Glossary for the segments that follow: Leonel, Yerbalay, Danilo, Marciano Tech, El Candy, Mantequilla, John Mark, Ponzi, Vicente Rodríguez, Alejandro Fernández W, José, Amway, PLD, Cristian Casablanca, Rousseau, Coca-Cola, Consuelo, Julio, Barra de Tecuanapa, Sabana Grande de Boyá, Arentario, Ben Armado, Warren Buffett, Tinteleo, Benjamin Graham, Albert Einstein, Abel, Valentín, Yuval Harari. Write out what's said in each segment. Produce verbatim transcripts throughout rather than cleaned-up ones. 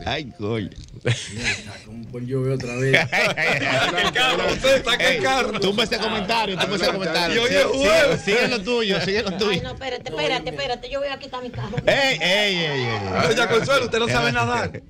Espérate. Ay, coño. Como yo veo otra vez. Saca el carro, usted, saca el carro. Tumba ese comentario, tumba ese comentario. Sigue lo tuyo, sigue lo tuyo. Ay, no, espérate, espérate, espérate. Yo voy a quitar mi carro. Ey, ey, ey, ey. Doña Consuelo, usted no sabe nadar.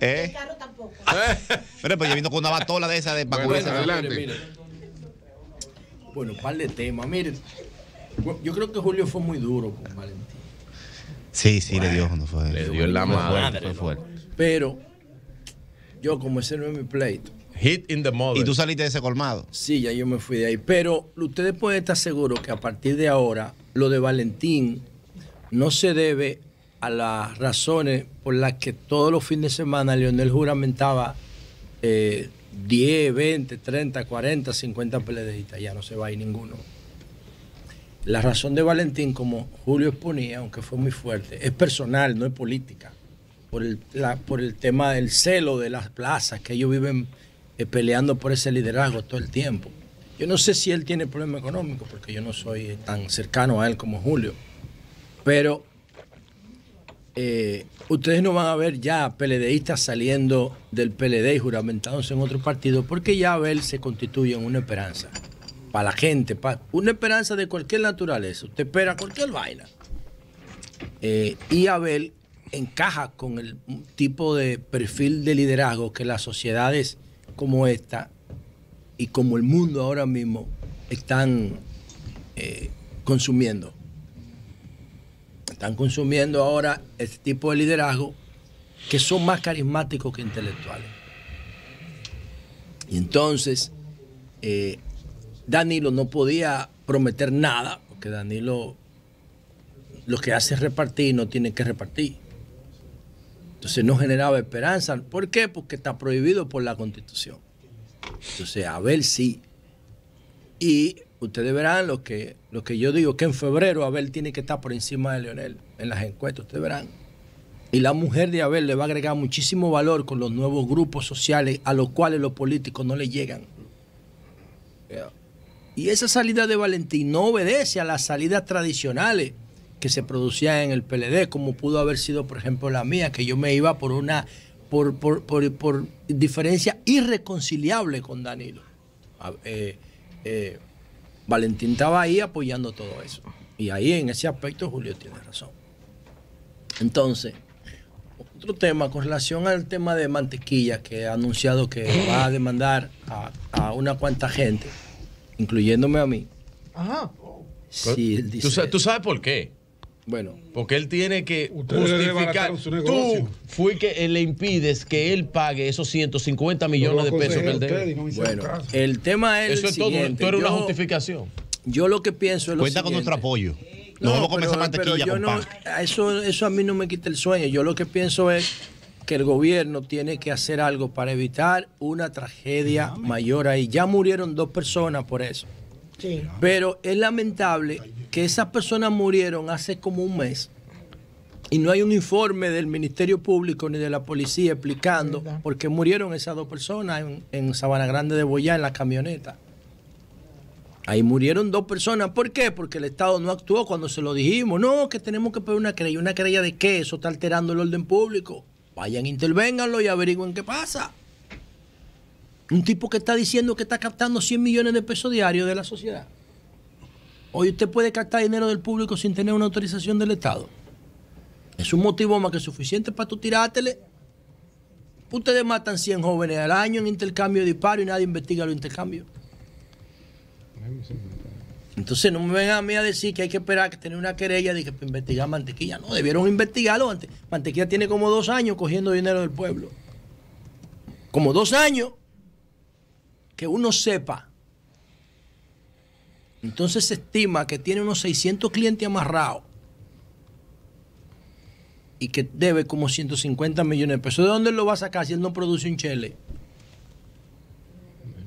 ¿Eh? El carro tampoco. Pero pues yo vino con una batola de esa de Pacuesa. Adelante. Bueno, un par de temas. Miren, yo creo que Julio fue muy duro con Valentín. Sí, sí, bueno, le dio cuando fue. Le dio en la madre. Fue fuerte. Pero yo, como ese no es mi pleito. Hit in the mother. ¿Y tú saliste de ese colmado? Sí, ya yo me fui de ahí. Pero ustedes pueden estar seguros que a partir de ahora, lo de Valentín no se debe a las razones por las que todos los fines de semana Leonel juramentaba eh, diez, veinte, treinta, cuarenta, cincuenta PLDistas. Ya no se va a ir ninguno. La razón de Valentín, como Julio exponía, aunque fue muy fuerte, es personal, no es política. Por el, la, por el tema del celo de las plazas, que ellos viven eh, peleando por ese liderazgo todo el tiempo. Yo no sé si él tiene problema económico, porque yo no soy tan cercano a él como Julio. Pero eh, ustedes no van a ver ya PLDistas saliendo del P L D y juramentándose en otro partido, porque ya Abel se constituye en una esperanza. Para la gente, para una esperanza de cualquier naturaleza. Usted espera cualquier vaina. Eh, y Abel encaja con el tipo de perfil de liderazgo que las sociedades como esta y como el mundo ahora mismo están eh, consumiendo. Están consumiendo ahora este tipo de liderazgo que son más carismáticos que intelectuales. Y entonces... Eh, Danilo no podía prometer nada, porque Danilo lo que hace es repartir y no tiene que repartir. Entonces no generaba esperanza. ¿Por qué? Porque está prohibido por la Constitución. Entonces, Abel sí. Y ustedes verán lo que, lo que yo digo, que en febrero Abel tiene que estar por encima de Leonel en las encuestas, ustedes verán. Y la mujer de Abel le va a agregar muchísimo valor con los nuevos grupos sociales a los cuales los políticos no le llegan. Yeah. Y esa salida de Valentín no obedece a las salidas tradicionales que se producían en el P L D, como pudo haber sido, por ejemplo, la mía, que yo me iba por una por, por, por, por diferencia irreconciliable con Danilo. Eh, eh, Valentín estaba ahí apoyando todo eso. Y ahí, en ese aspecto, Julio tiene razón. Entonces, otro tema con relación al tema de Mantequilla, que ha anunciado que va a demandar a, a una cuanta gente, incluyéndome a mí. Ajá. Sí, él dice, ¿Tú, ¿Tú sabes por qué? Bueno. Porque él tiene que justificar. Tú fui que le impides que él pague esos ciento cincuenta millones de pesos que él debe. Bueno, el tema es. Eso es todo. Tú eres una justificación. Yo lo que pienso es lo siguiente. Cuenta con nuestro apoyo. No, no vamos a comenzar Mantequilla con pan. No, eso, eso a mí no me quita el sueño. Yo lo que pienso es que el gobierno tiene que hacer algo para evitar una tragedia Dame. mayor ahí. Ya murieron dos personas por eso. Sí. Pero es lamentable que esas personas murieron hace como un mes y no hay un informe del Ministerio Público ni de la policía explicando por qué murieron esas dos personas en, en Sabana Grande de Boyá, en la camioneta. Ahí murieron dos personas. ¿Por qué? Porque el Estado no actuó cuando se lo dijimos. No, que tenemos que pedir una querella. ¿Una querella de qué? Eso está alterando el orden público. Vayan, intervénganlo y averigüen qué pasa. Un tipo que está diciendo que está captando cien millones de pesos diarios de la sociedad. Hoy usted puede captar dinero del público sin tener una autorización del Estado. Es un motivo más que suficiente para tú tirártele. Ustedes matan cien jóvenes al año en intercambio de disparos y nadie investiga los intercambios. Entonces no me vengan a mí a decir que hay que esperar que tener una querella de que investigar Mantequilla. No, debieron investigarlo antes. Mantequilla tiene como dos años cogiendo dinero del pueblo. Como dos años que uno sepa. Entonces se estima que tiene unos seiscientos clientes amarrados y que debe como ciento cincuenta millones de pesos. ¿De dónde lo va a sacar si él no produce un chele?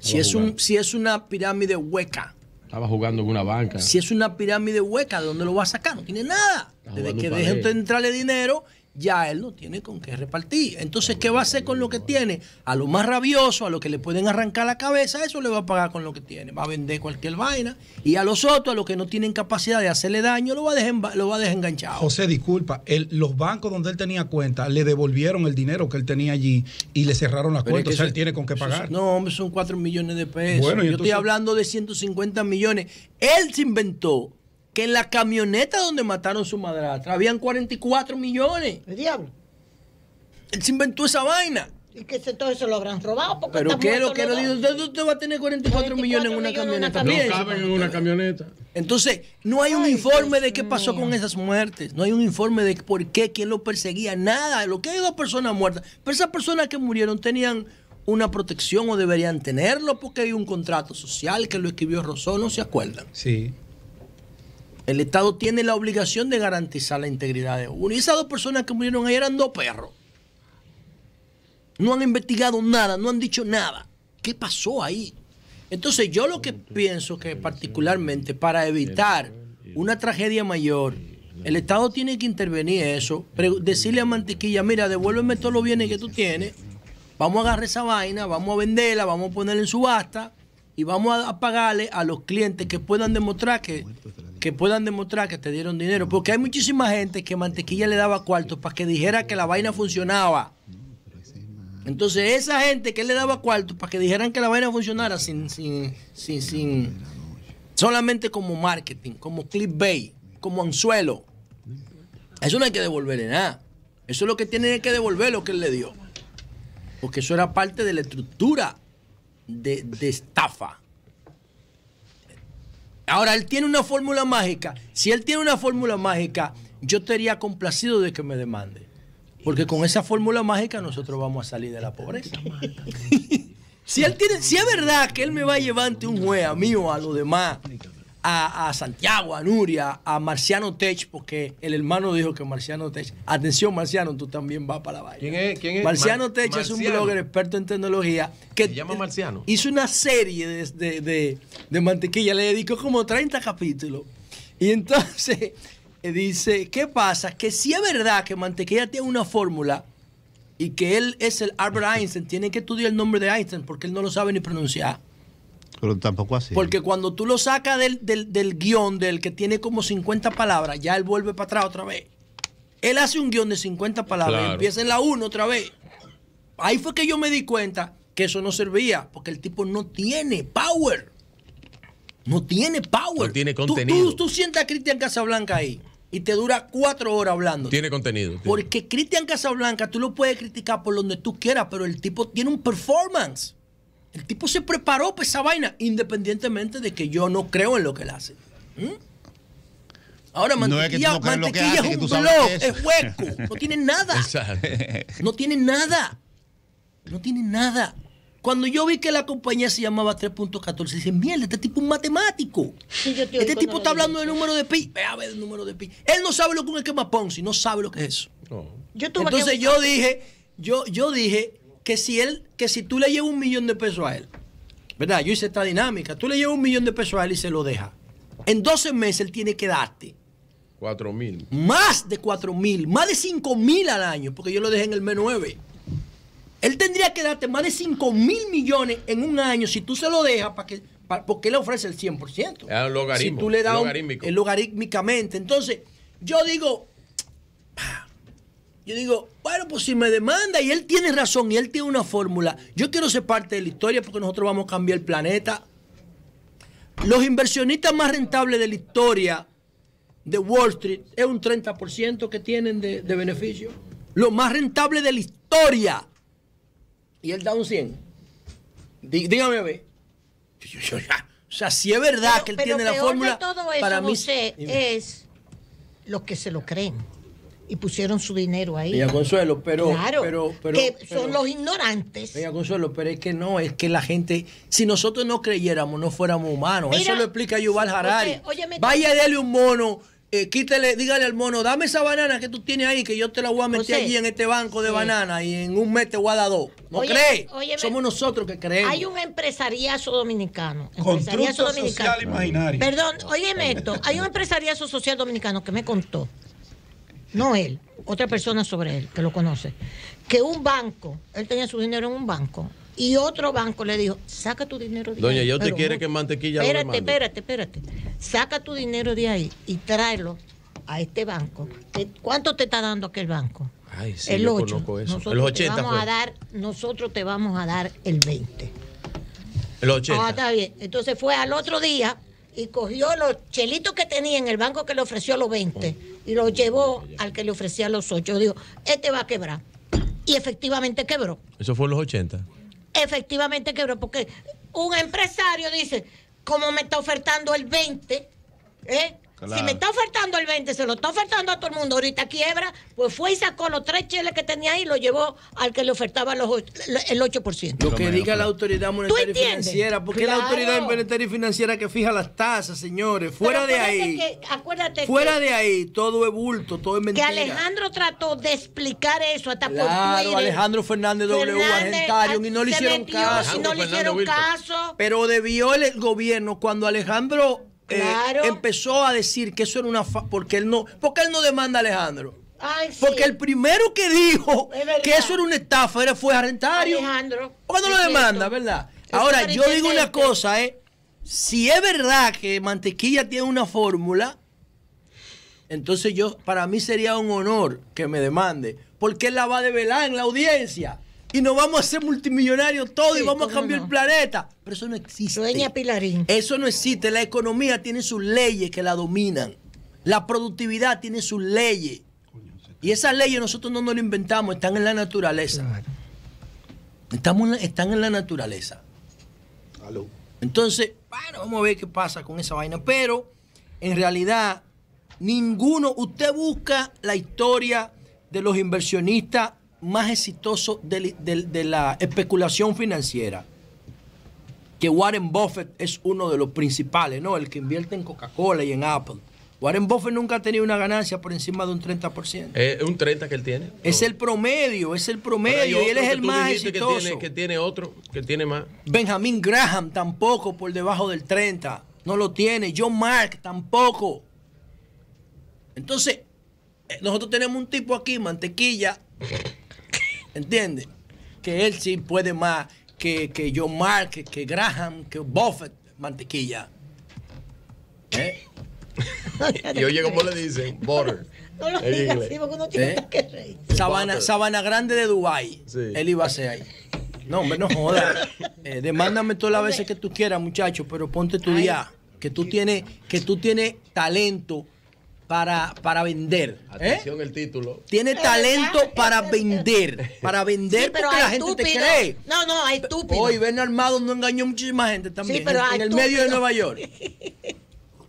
Si es, un, si es una pirámide hueca. Estaba jugando en una banca. Si es una pirámide hueca, ¿de dónde lo va a sacar? No tiene nada. Desde que dejen de entrarle dinero ya él no tiene con qué repartir. Entonces, ¿qué va a hacer con lo que tiene? A lo más rabioso, a lo que le pueden arrancar la cabeza, eso le va a pagar con lo que tiene. Va a vender cualquier vaina. Y a los otros, a los que no tienen capacidad de hacerle daño, lo va a dejar, lo va a dejar enganchado. José, disculpa, el, los bancos donde él tenía cuenta le devolvieron el dinero que él tenía allí y le cerraron las cuentas. Es que o sea, eso, él tiene con qué pagar. Eso, no, hombre, son cuatro millones de pesos. Bueno, yo entonces... estoy hablando de ciento cincuenta millones. Él se inventó que en la camioneta donde mataron a su madrastra habían cuarenta y cuatro millones. El diablo. Él se inventó esa vaina. Y que entonces se lo habrán robado. Porque pero qué es lo que lo digo. Usted va a tener cuarenta y cuatro millones en una camioneta. No caben en una camioneta. Entonces, no hay un informe de qué pasó con esas muertes. No hay un informe de por qué, quién lo perseguía, nada. Lo que hay dos personas muertas. Pero esas personas que murieron tenían una protección o deberían tenerlo porque hay un contrato social que lo escribió Rousseau. ¿No se acuerdan? Sí. El Estado tiene la obligación de garantizar la integridad de uno. Y esas dos personas que murieron ahí eran dos perros. No han investigado nada, no han dicho nada. ¿Qué pasó ahí? Entonces, yo lo que pienso que particularmente para evitar una tragedia mayor, el Estado tiene que intervenir en eso. Decirle a Mantequilla, mira, devuélveme todos los bienes que tú tienes. Vamos a agarrar esa vaina, vamos a venderla, vamos a ponerla en subasta y vamos a pagarle a los clientes que puedan demostrar que... que puedan demostrar que te dieron dinero. Porque hay muchísima gente que Mantequilla le daba cuartos para que dijera que la vaina funcionaba. Entonces, esa gente que él le daba cuartos para que dijeran que la vaina funcionara sin, sin, sin, sin, solamente como marketing, como clickbait, como anzuelo. Eso no hay que devolverle nada. Eso es lo que tiene que devolver lo que él le dio. Porque eso era parte de la estructura de, de estafa. Ahora, él tiene una fórmula mágica. Si él tiene una fórmula mágica, yo estaría complacido de que me demande. Porque con esa fórmula mágica nosotros vamos a salir de la pobreza. si, él tiene, si es verdad que él me va a llevar ante un juez, a mí o a los demás, a, a Santiago, a Nuria, a Marciano Tech, porque el hermano dijo que Marciano Tech... Atención, Marciano, tú también vas para la vaina. ¿Quién es? ¿Quién es? Marciano Mar Tech Marciano. Es un blogger experto en tecnología que se llama Marciano. Hizo una serie de, de, de, de Mantequilla, le dedicó como treinta capítulos. Y entonces... dice, ¿qué pasa? Que si es verdad que Mantequilla tiene una fórmula y que él es el Albert Einstein, tiene que estudiar el nombre de Einstein porque él no lo sabe ni pronunciar. Pero tampoco así. Porque cuando tú lo sacas del, del, del guión del que tiene como cincuenta palabras, ya él vuelve para atrás otra vez. Él hace un guión de cincuenta palabras, claro. Empieza en la uno otra vez. Ahí fue que yo me di cuenta que eso no servía porque el tipo no tiene power. No tiene power. No tiene contenido. Tú, tú, tú sientas a Cristian Casablanca ahí y te dura cuatro horas hablando. Tiene contenido. Tiene. Porque Cristian Casablanca tú lo puedes criticar por donde tú quieras, pero el tipo tiene un performance. El tipo se preparó para esa vaina, independientemente de que yo no creo en lo que él hace. ¿Mm? Ahora, Mantequilla, no es que no Mantequilla hace, es un blog, es hueco. No tiene nada. Exacto. No tiene nada. No tiene nada. Cuando yo vi que la compañía se llamaba tres punto catorce, dije, mierda, este tipo es un matemático. Sí, yo este tipo está hablando del número de pi. Ve a ver el número de pi. Él no sabe lo que es un esquema Ponzi, no sabe lo que es eso. No. Yo Entonces que... yo dije, yo, yo dije que si él, que si tú le llevas un millón de pesos a él, ¿verdad? Yo hice esta dinámica. Tú le llevas un millón de pesos a él y se lo deja. En doce meses él tiene que darte. Cuatro mil. Más de cuatro mil, más de cinco mil al año, porque yo lo dejé en el mes nueve. Él tendría que darte más de cinco mil millones en un año si tú se lo dejas para que, para, porque él ofrece el cien por ciento. Es un logaritmo. Si tú le das logarítmico. Un, el logarítmicamente. Entonces, yo digo, yo digo, bueno, pues si me demanda y él tiene razón y él tiene una fórmula, yo quiero ser parte de la historia porque nosotros vamos a cambiar el planeta. Los inversionistas más rentables de la historia de Wall Street es un treinta por ciento que tienen de, de beneficio. Lo más rentable de la historia. Y él da un cien. Dí, dígame a ver. Yo, yo, yo, o sea, si es verdad pero, que él pero tiene peor la fórmula. De todo eso, para mí José, es los que se lo creen y pusieron su dinero ahí. Doña Consuelo, pero, claro, pero, pero que pero, son pero, los ignorantes. Doña Consuelo, pero es que no, es que la gente, si nosotros no creyéramos, no fuéramos humanos. Mira, eso lo explica Yuval Harari. José, óyeme, vaya, dele un mono. Eh, quítale, dígale al mono, dame esa banana que tú tienes ahí, que yo te la voy a meter José, allí en este banco de sí. Banana y en un mes te voy a dar dos. ¿No oye, crees? Oye, somos nosotros que creemos. Hay un empresariazo dominicano. Empresariazo dominicano. Social imaginario. Perdón, óyeme esto. Hay un empresariazo social dominicano que me contó no él, otra persona sobre él que lo conoce, que un banco, él tenía su dinero en un banco y otro banco le dijo, saca tu dinero de ahí. Doña, ya usted quiere que Mantequilla lo demande. Espérate, espérate, espérate. Saca tu dinero de ahí y tráelo a este banco. ¿Cuánto te está dando aquel banco? Ay, sí, el ocho. El ochenta te vamos a dar, nosotros te vamos a dar el veinte. El ochenta. Ah, está bien. Entonces fue al otro día y cogió los chelitos que tenía en el banco que le ofreció los veinte y los llevó al que le ofrecía los ocho. Dijo, este va a quebrar. Y efectivamente quebró. Eso fue en los ochenta. Efectivamente quebró, porque un empresario dice, como me está ofertando el veinte, ¿eh? Claro. Si me está ofertando el veinte, se lo está ofertando a todo el mundo, ahorita quiebra, pues fue y sacó los tres cheles que tenía ahí y lo llevó al que le ofertaba los ocho, el ocho por ciento. Lo que diga la autoridad monetaria y financiera, porque claro, es la autoridad monetaria y financiera que fija las tasas, señores. Fuera de ahí, que, acuérdate fuera que, de ahí, todo es bulto, todo es mentira. Que Alejandro trató de explicar eso hasta claro, por Twitter. Alejandro Fernández W, Arentario, y no le hicieron metió, caso. Y no le hicieron caso. Pero debió el gobierno, cuando Alejandro... Eh, claro. Empezó a decir que eso era una fa porque él no porque él no demanda a Alejandro. Ay, sí. Porque el primero que dijo es que eso era una estafa era fue Arentario. Alejandro. ¿Por qué no lo demanda, verdad? Es ahora yo digo una cosa, eh, si es verdad que Mantequilla tiene una fórmula, entonces yo para mí sería un honor que me demande, porque él la va a develar en la audiencia. Y nos vamos a hacer multimillonarios todos sí, y vamos a cambiar no? el planeta. Pero eso no existe. Dueña Pilarín. Eso no existe. La economía tiene sus leyes que la dominan. La productividad tiene sus leyes. Y esas leyes nosotros no nos las inventamos, están en la naturaleza. Claro. Estamos en la, están en la naturaleza. Aló. Entonces, bueno, vamos a ver qué pasa con esa vaina. Pero, en realidad, ninguno... Usted busca la historia de los inversionistas más exitoso de, de, de la especulación financiera, que Warren Buffett es uno de los principales, ¿no? El que invierte en Coca-Cola y en Apple. Warren Buffett nunca ha tenido una ganancia por encima de un treinta por ciento. ¿Es un treinta por ciento que él tiene? Es el promedio, es el promedio. Y él es el más exitoso. Que tiene, que tiene otro, que tiene más. Benjamin Graham tampoco por debajo del treinta por ciento. No lo tiene. John Mark tampoco. Entonces, nosotros tenemos un tipo aquí, Mantequilla... ¿Entiendes? Que él sí puede más que, que John Mark, que, que Graham, que Buffett, Mantequilla. ¿Eh? Y oye, ¿cómo le dicen? Butter. No lo digas así porque uno tiene ¿Eh? que reír. Sabana, Sabana Grande de Dubai. Sí. Él iba a ser ahí. No, hombre, no jodas. Eh, demándame todas las veces que tú quieras, muchacho, pero ponte tu día. Que tú tienes, que tú tienes talento. Para, para vender. Atención, ¿eh? El título. Tiene talento para vender. Para vender sí, porque la gente te cree. No, no, hay estúpido. Hoy Ben Armado no engañó a muchísima gente también. Sí, pero en el medio de Nueva York.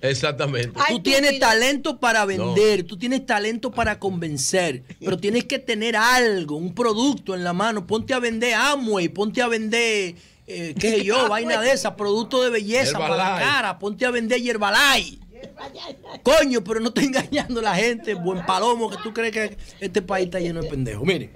Exactamente. Tú tienes talento para vender. No. Tú tienes talento para convencer. Pero tienes que tener algo, un producto en la mano. Ponte a vender Amway, ponte a vender, eh, qué sé yo, vaina de esas, productos de belleza Yerbalay. Para la cara. Ponte a vender Yerbalay. Coño, pero no estoy engañando a la gente, buen palomo, que tú crees que este país está lleno de pendejos. Mire.